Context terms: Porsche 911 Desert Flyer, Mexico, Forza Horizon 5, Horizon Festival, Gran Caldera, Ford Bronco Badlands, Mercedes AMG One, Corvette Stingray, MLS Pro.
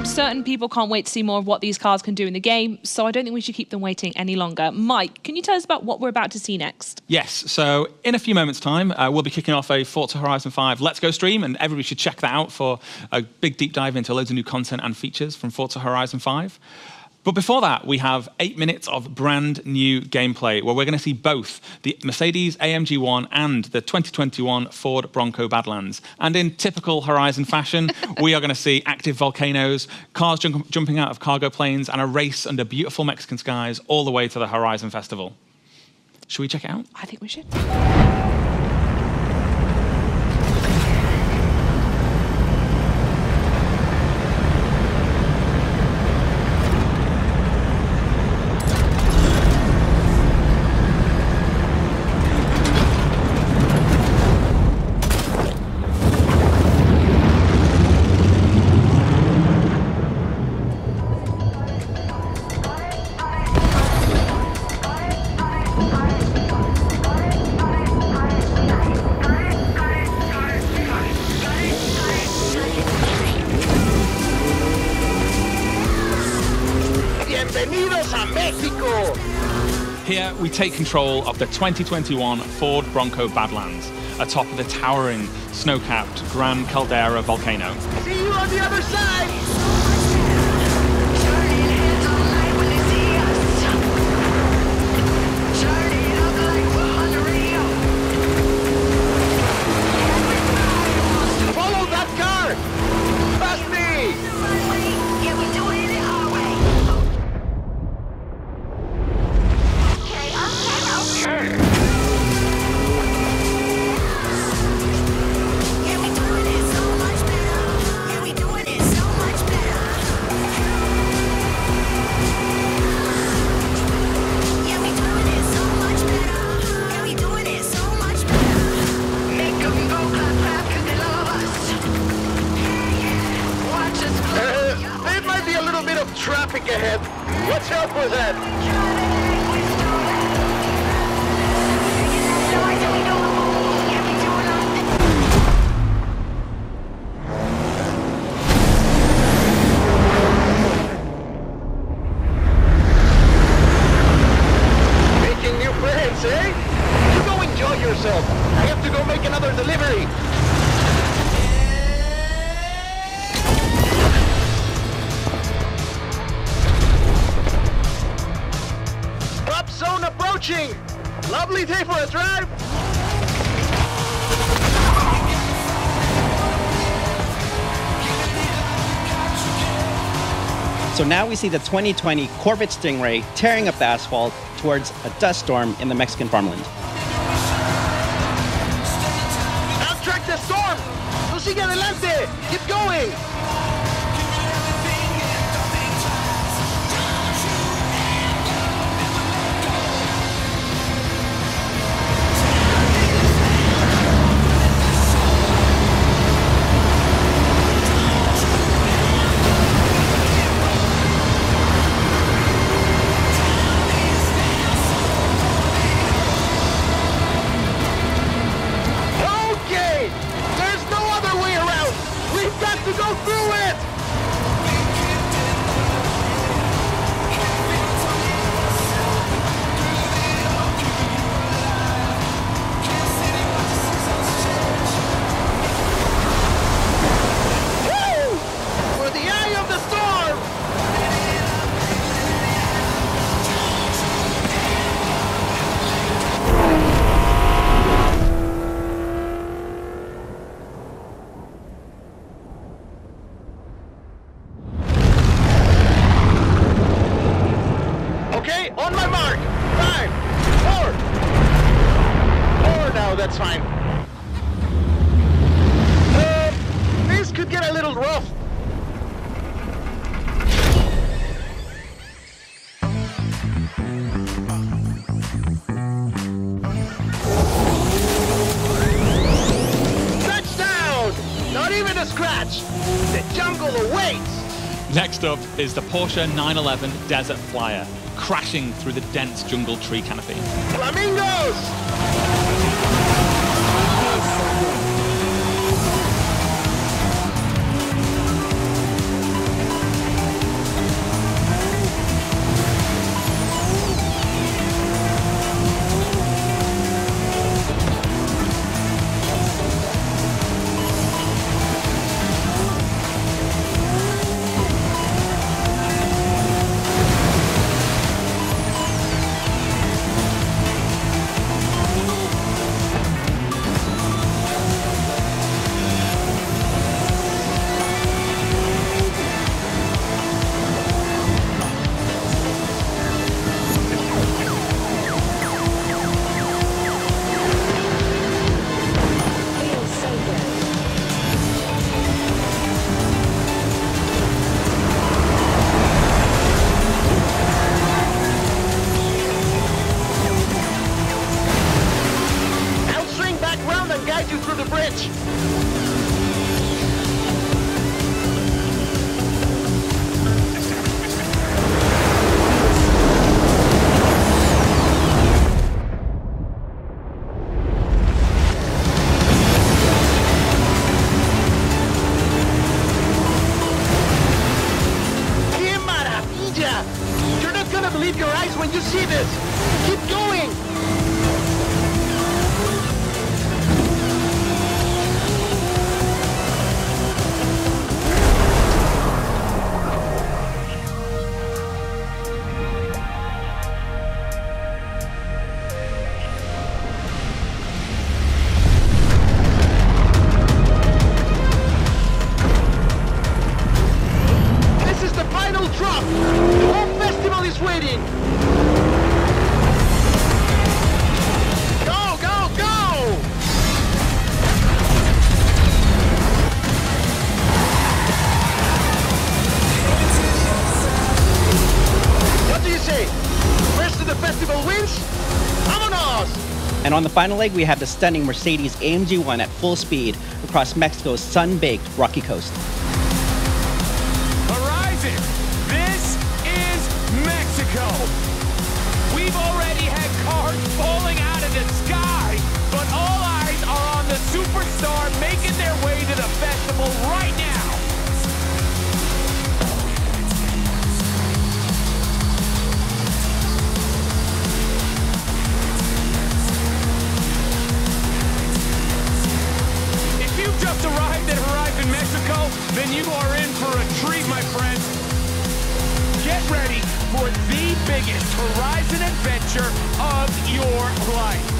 I'm certain people can't wait to see more of what these cars can do in the game, so I don't think we should keep them waiting any longer. Mike, can you tell us about what we're about to see next? Yes, so in a few moments' time, we'll be kicking off a Forza Horizon 5 Let's Go stream, and everybody should check that out for a big deep dive into loads of new content and features from Forza Horizon 5. But before that, we have 8 minutes of brand new gameplay where we're going to see both the Mercedes AMG One and the 2021 Ford Bronco Badlands. And in typical Horizon fashion, we are going to see active volcanoes, cars jumping out of cargo planes, and a race under beautiful Mexican skies all the way to the Horizon Festival. Should we check it out? I think we should. Here, we take control of the 2021 Ford Bronco Badlands, atop of the towering, snow-capped Gran Caldera volcano. See you on the other side! Traffic ahead. Let's help with that. Lovely day for a drive. So now we see the 2020 Corvette Stingray tearing up the asphalt towards a dust storm in the Mexican farmland. Outtrack the storm! No sigue adelante! Keep going! That's fine. Things could get a little rough. Touchdown! Not even a scratch. The jungle awaits. Next up is the Porsche 911 Desert Flyer, crashing through the dense jungle tree canopy. Flamingos! believe your eyes when you see this! Keep going! And on the final leg, we have the stunning Mercedes AMG One at full speed across Mexico's sun-baked rocky coast. Horizon, this is Mexico. We've already had cars falling out of the sky, but all eyes are on the superstar making their way to the festival right now. Just arrived at Horizon, Mexico, then you are in for a treat, my friends. Get ready for the biggest Horizon adventure of your life.